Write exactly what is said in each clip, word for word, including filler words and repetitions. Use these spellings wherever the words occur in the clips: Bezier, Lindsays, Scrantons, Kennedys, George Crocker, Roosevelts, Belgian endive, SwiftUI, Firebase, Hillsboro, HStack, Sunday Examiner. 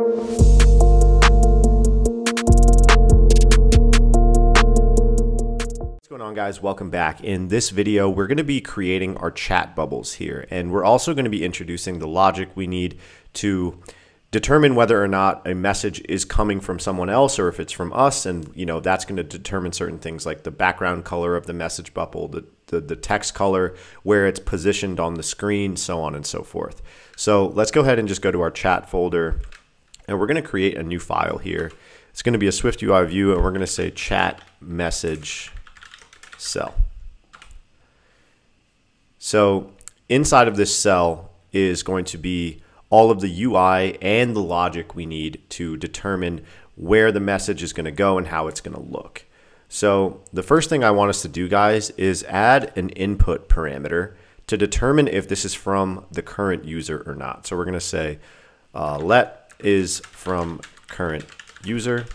What's going on, guys? Welcome back. In this video, we're going to be creating our chat bubbles here, and we're also going to be introducing the logic we need to determine whether or not a message is coming from someone else or if it's from us. And you know, that's going to determine certain things like the background color of the message bubble, the, the, the text color, where it's positioned on the screen, so on and so forth. So let's go ahead and just go to our chat folder, and we're going to create a new file here. It's going to be a SwiftUI view, and we're going to say chat message cell. So inside of this cell is going to be all of the U I and the logic we need to determine where the message is going to go and how it's going to look. So the first thing I want us to do, guys, is add an input parameter to determine if this is from the current user or not. So we're going to say uh, let is from current user,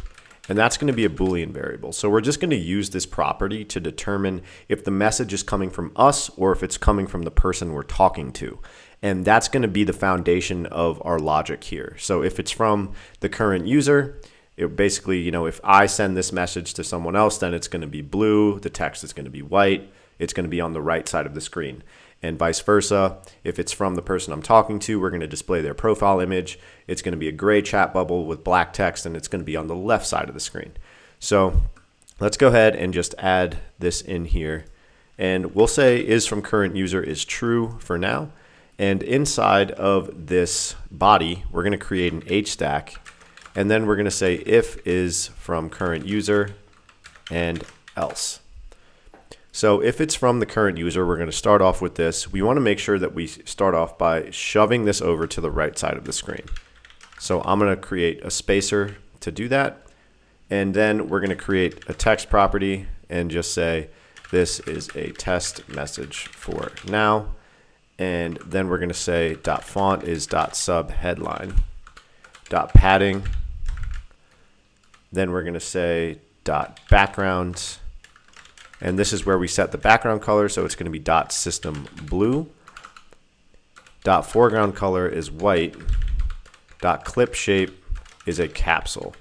and that's going to be a Boolean variable. So we're just going to use this property to determine if the message is coming from us or if it's coming from the person we're talking to. And that's going to be the foundation of our logic here. So if it's from the current user, it basically, you know, if I send this message to someone else, then it's going to be blue. The text is going to be white. It's going to be on the right side of the screen, and vice versa. If it's from the person I'm talking to, we're going to display their profile image. It's going to be a gray chat bubble with black text, and it's going to be on the left side of the screen. So let's go ahead and just add this in here, and we'll say is from current user is true for now. And inside of this body, we're going to create an HStack, and then we're going to say if is from current user and else. So if it's from the current user, we're going to start off with this. We want to make sure that we start off by shoving this over to the right side of the screen. So I'm going to create a spacer to do that. And then we're going to create a text property and just say this is a test message for now. And then we're going to say dot font is dot sub headline dot padding. Then we're going to say dot background. And this is where we set the background color. So it's going to be dot system blue. Dot foreground color is white. Dot clip shape is a capsule.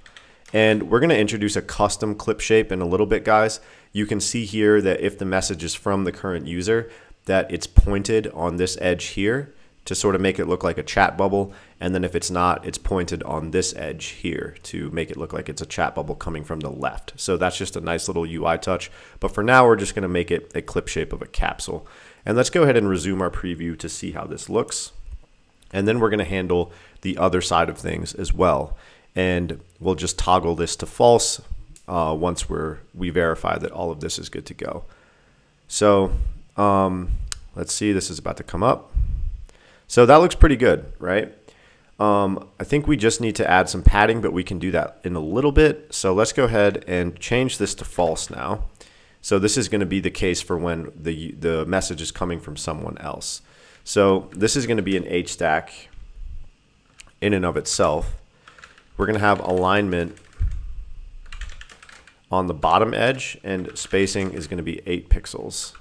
And we're going to introduce a custom clip shape in a little bit, guys. You can see here that if the message is from the current user, that it's pointed on this edge here to sort of make it look like a chat bubble. And then if it's not, it's pointed on this edge here to make it look like it's a chat bubble coming from the left. So that's just a nice little U I touch. But for now, we're just going to make it a clip shape of a capsule. And let's go ahead and resume our preview to see how this looks. And then we're going to handle the other side of things as well. And we'll just toggle this to false uh, once we're, we verify that all of this is good to go. So Um, let's see, this is about to come up. So that looks pretty good, right? Um, I think we just need to add some padding, but we can do that in a little bit. So let's go ahead and change this to false now. So this is going to be the case for when the, the message is coming from someone else. So this is going to be an HStack in and of itself. We're going to have alignment on the bottom edge, and spacing is going to be eight pixels.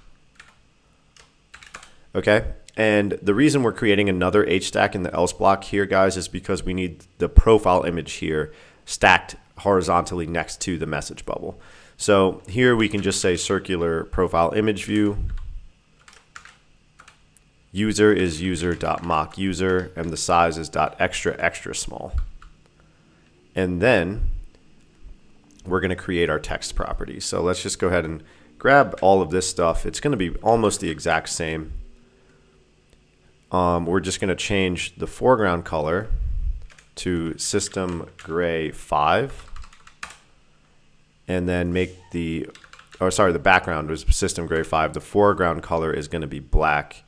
Okay, and the reason we're creating another HStack in the else block here, guys, is because we need the profile image here stacked horizontally next to the message bubble. So here we can just say circular profile image view. User is user.mock user, and the size is .extra extra small. And then we're going to create our text property. So let's just go ahead and grab all of this stuff. It's going to be almost the exact same. Um, we're just going to change the foreground color to system gray five, and then make the, or sorry, the background was system gray five. The foreground color is going to be black,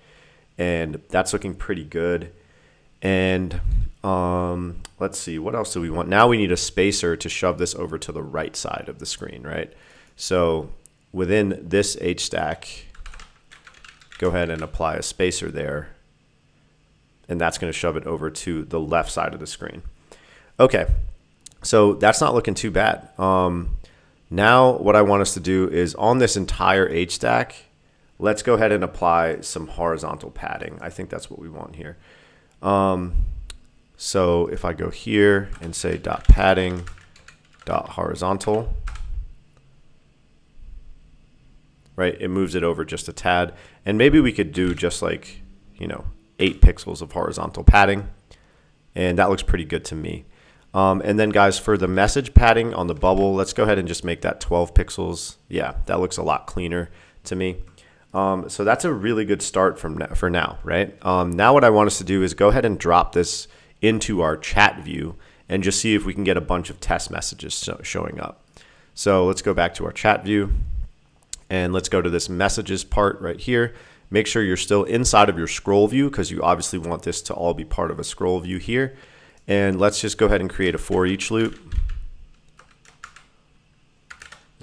and that's looking pretty good. And um, let's see, what else do we want? Now we need a spacer to shove this over to the right side of the screen, right? So within this HStack, go ahead and apply a spacer there. And that's going to shove it over to the left side of the screen. Okay, so that's not looking too bad. Um, now what I want us to do is on this entire HStack, let's go ahead and apply some horizontal padding. I think that's what we want here. Um, So if I go here and say dot padding dot horizontal, right, it moves it over just a tad. And maybe we could do just like, you know, eight pixels of horizontal padding. And that looks pretty good to me. Um, and then guys, for the message padding on the bubble, let's go ahead and just make that twelve pixels. Yeah, that looks a lot cleaner to me. Um, so that's a really good start from now, for now, right? Um, now what I want us to do is go ahead and drop this into our chat view and just see if we can get a bunch of test messages so showing up. So let's go back to our chat view and let's go to this messages part right here. Make sure you're still inside of your scroll view because you obviously want this to all be part of a scroll view here. And let's just go ahead and create a for each loop.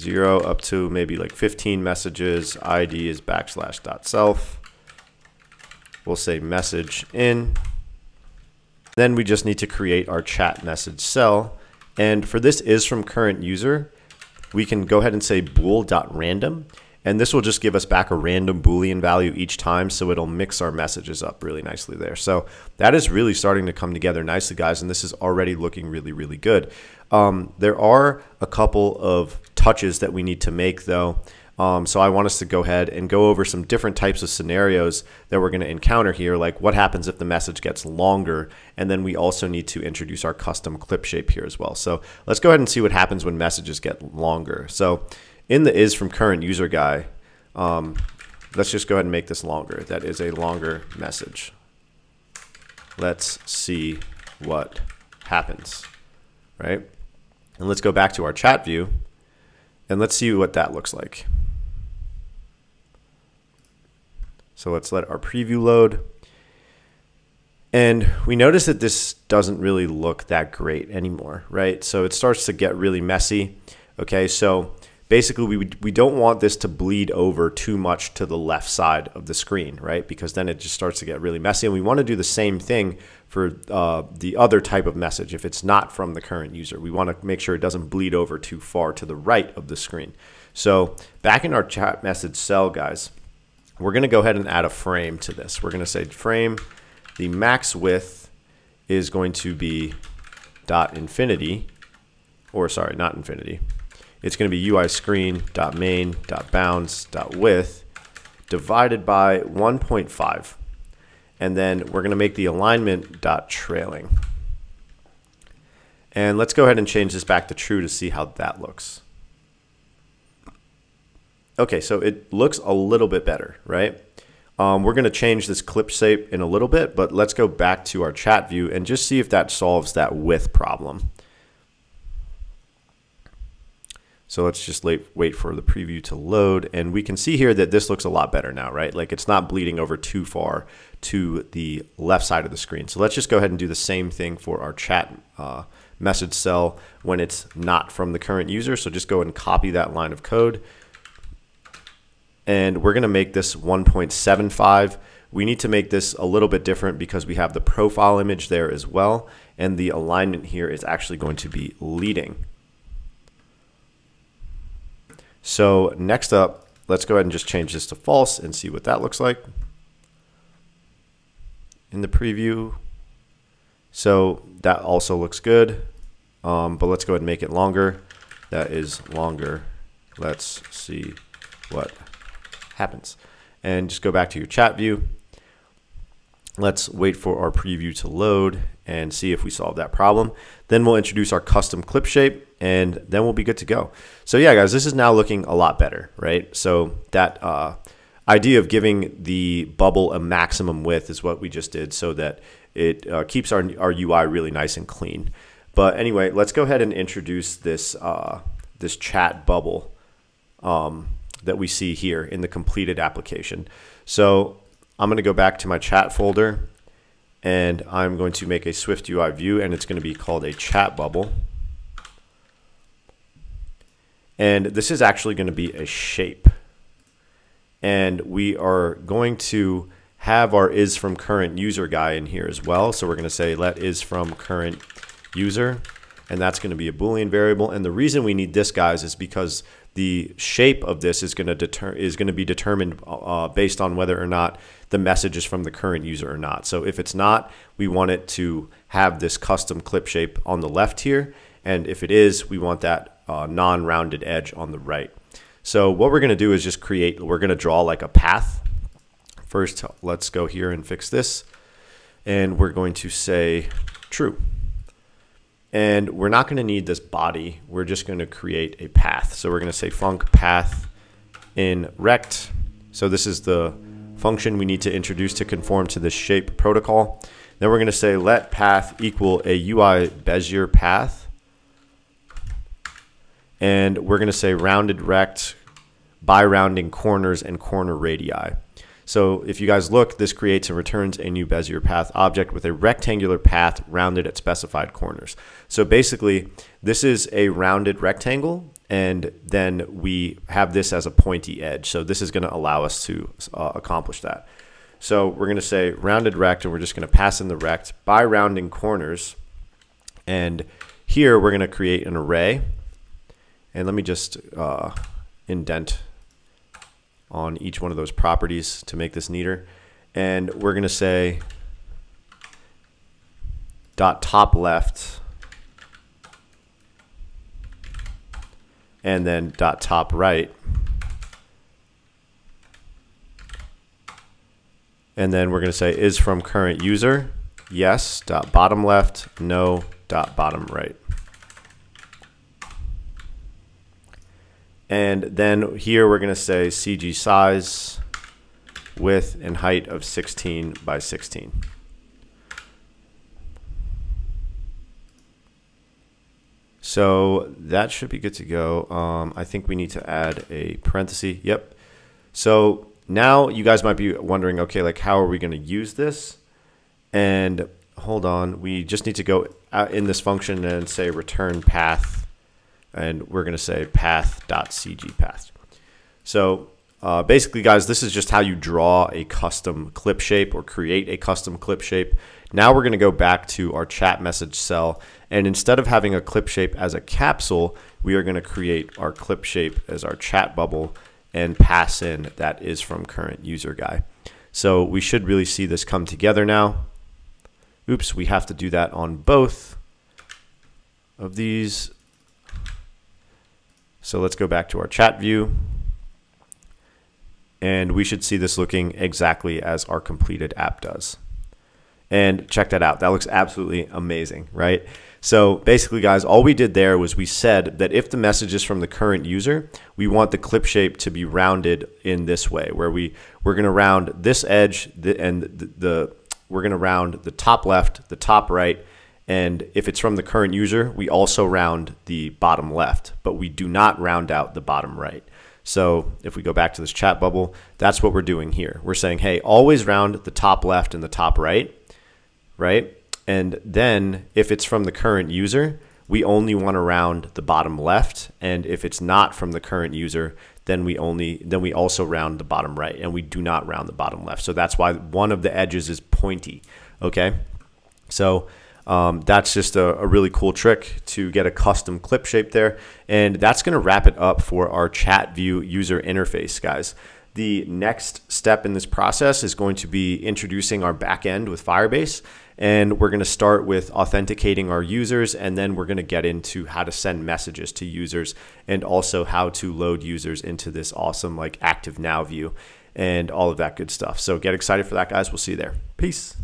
Zero up to maybe like fifteen messages. I D is backslash dot self. We'll say message in. Then we just need to create our chat message cell. And for this is from current user, we can go ahead and say bool.random. And this will just give us back a random Boolean value each time, so it'll mix our messages up really nicely there. So that is really starting to come together nicely, guys, and this is already looking really, really good. Um, there are a couple of touches that we need to make, though. Um, so I want us to go ahead and go over some different types of scenarios that we're going to encounter here, like what happens if the message gets longer, and then we also need to introduce our custom clip shape here as well. So let's go ahead and see what happens when messages get longer. So in the is from current user guy, um, let's just go ahead and make this longer. That is a longer message. Let's see what happens, right? And let's go back to our chat view and let's see what that looks like. So let's let our preview load. And we notice that this doesn't really look that great anymore, right? So it starts to get really messy. Okay, so basically, we, we don't want this to bleed over too much to the left side of the screen, right? Because then it just starts to get really messy. And we want to do the same thing for uh, the other type of message if it's not from the current user. We want to make sure it doesn't bleed over too far to the right of the screen. So back in our chat message cell, guys, we're going to go ahead and add a frame to this. We're going to say frame, the max width is going to be dot infinity, or sorry, not infinity. It's going to be U I screen dot main dot bounds dot width divided by one point five, and then we're going to make the alignment dot trailing. And let's go ahead and change this back to true to see how that looks. Okay, so it looks a little bit better, right? Um, we're going to change this clip shape in a little bit, but let's go back to our chat view and just see if that solves that width problem. So let's just wait for the preview to load. And we can see here that this looks a lot better now, right? Like it's not bleeding over too far to the left side of the screen. So let's just go ahead and do the same thing for our chat uh, message cell when it's not from the current user. So just go and copy that line of code. And we're going to make this one point seven five. We need to make this a little bit different because we have the profile image there as well. And the alignment here is actually going to be leading. So next up, let's go ahead and just change this to false and see what that looks like in the preview. So that also looks good, um, but let's go ahead and make it longer. That is longer. Let's see what happens. And just go back to your chat view. Let's wait for our preview to load and see if we solve that problem. Then we'll introduce our custom clip shape and then we'll be good to go. So yeah, guys, this is now looking a lot better, right? So that uh, idea of giving the bubble a maximum width is what we just did so that it uh, keeps our, our U I really nice and clean. But anyway, let's go ahead and introduce this, uh, this chat bubble um, that we see here in the completed application. So I'm going to go back to my chat folder and I'm going to make a SwiftUI view and it's going to be called a chat bubble. And this is actually going to be a shape. And we are going to have our is from current user guy in here as well. So we're going to say let is from current user. And that's going to be a Boolean variable. And the reason we need this, guys, is because the shape of this is going to deter is going to be determined uh, based on whether or not the message is from the current user or not. So if it's not, we want it to have this custom clip shape on the left here, and if it is, we want that uh, non-rounded edge on the right. So what we're going to do is just create, we're going to draw like a path. First, let's go here and fix this, and we're going to say true. And we're not going to need this body. We're just going to create a path. So we're going to say func path in rect. So this is the function we need to introduce to conform to this shape protocol. Then we're going to say let path equal a U I Bezier path. And we're going to say rounded rect by rounding corners and corner radii. So if you guys look, this creates and returns a new Bezier path object with a rectangular path rounded at specified corners. So basically, this is a rounded rectangle, and then we have this as a pointy edge. So this is going to allow us to uh, accomplish that. So we're going to say rounded rect, and we're just going to pass in the rect by rounding corners. And here we're going to create an array. And let me just uh, indent on each one of those properties to make this neater. And we're going to say dot top left and then dot top right. And then we're going to say is from current user, yes, dot bottom left, no, dot bottom right. And then here we're going to say C G size, width, and height of sixteen by sixteen. So that should be good to go. Um, I think we need to add a parenthesis. Yep. So now you guys might be wondering, okay, like how are we going to use this? And hold on, we just need to go in this function and say return path. And we're going to say path.cgpath. So uh, basically, guys, this is just how you draw a custom clip shape or create a custom clip shape. Now we're going to go back to our chat message cell. And instead of having a clip shape as a capsule, we are going to create our clip shape as our chat bubble and pass in that is from current user guy. So we should really see this come together now. Oops, we have to do that on both of these. So let's go back to our chat view, and we should see this looking exactly as our completed app does. And check that out. That looks absolutely amazing, right? So basically, guys, all we did there was we said that if the message is from the current user, we want the clip shape to be rounded in this way, where we, we're going to round this edge the, and the, the we're going to round the top left, the top right, and if it's from the current user, we also round the bottom left, but we do not round out the bottom right. So if we go back to this chat bubble, that's what we're doing here. We're saying, hey, always round the top left and the top right, right? And then if it's from the current user, we only want to round the bottom left. And if it's not from the current user, then we only then we also round the bottom right, and we do not round the bottom left. So that's why one of the edges is pointy, okay? So Um, that's just a, a really cool trick to get a custom clip shape there. And that's going to wrap it up for our chat view user interface, guys. The next step in this process is going to be introducing our backend with Firebase. And we're going to start with authenticating our users. And then we're going to get into how to send messages to users and also how to load users into this awesome like active now view and all of that good stuff. So get excited for that, guys. We'll see you there. Peace.